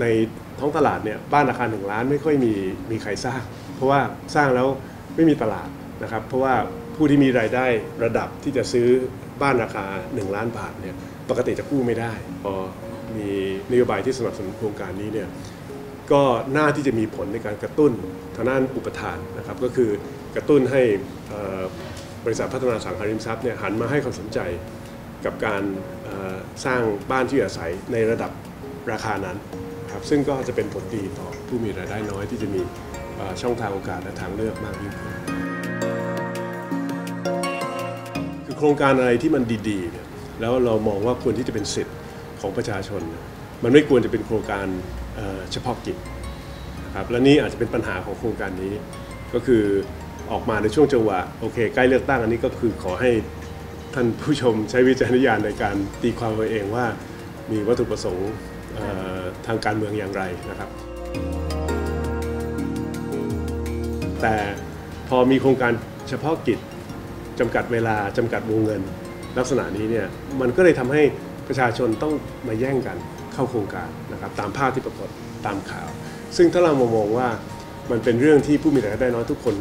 ในท้องตลาดเนี่ยบ้านราคา1ล้านไม่ค่อยมีใครสร้างเพราะว่าสร้างแล้วไม่มีตลาดนะครับเพราะว่าผู้ที่มีรายได้ระดับที่จะซื้อบ้านราคา1ล้านบาทเนี่ยปกติจะกู้ไม่ได้พอมีนโยบายที่สนับสนุนโครงการนี้เนี่ยก็น่าที่จะมีผลในการกระตุ้นทางด้านอุปทานนะครับก็คือกระตุ้นให้บริษัทพัฒนาสังหาริมทรัพย์เนี่ยหันมาให้ความสนใจกับการสร้างบ้านที่อยู่อาศัยในระดับราคานั้นครับซึ่งก็จะเป็นผลดีต่อผู้มีรายได้น้อยที่จะมีช่องทางโอกาสและทางเลือกมากยิ่งขึ้นคือโครงการอะไรที่มันดีๆเนี่ยแล้วเรามองว่าควรที่จะเป็นสิทธิ์ของประชาชนมันไม่ควรจะเป็นโครงการเฉพาะกิจนะครับและนี่อาจจะเป็นปัญหาของโครงการนี้ก็คือออกมาในช่วงจังหวะโอเคใกล้เลือกตั้งอันนี้ก็คือขอให้ท่านผู้ชมใช้วิจารณญาณในการตีความตัวเองว่ามีวัตถุประสงค์ทางการเมืองอย่างไรนะครับแต่พอมีโครงการเฉพาะกิจจำกัดเวลาจำกัดวงเงินลักษณะนี้เนี่ยมันก็เลยทำให้ประชาชนต้องมาแย่งกันเข้าโครงการนะครับตามภาพที่ปรากฏตามข่าวซึ่งถ้าเรามองว่ามันเป็นเรื่องที่ผู้มีรายได้น้อยทุกคน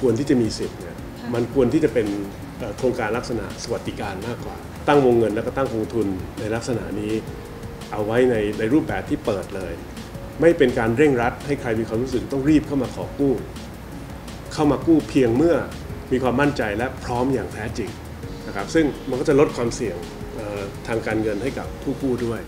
ควรที่จะมีสิทธิ์เนี่ยมันควรที่จะเป็นโครงการลักษณะสวัสดิการมากกว่าตั้งวงเงินแล้วก็ตั้งกองทุนในลักษณะนี้เอาไว้ในรูปแบบที่เปิดเลยไม่เป็นการเร่งรัดให้ใครมีความรู้สึกต้องรีบเข้ามาขอกู้เพียงเมื่อมีความมั่นใจและพร้อมอย่างแท้จริงนะครับซึ่งมันก็จะลดความเสี่ยงทางการเงินให้กับผู้กู้ด้วย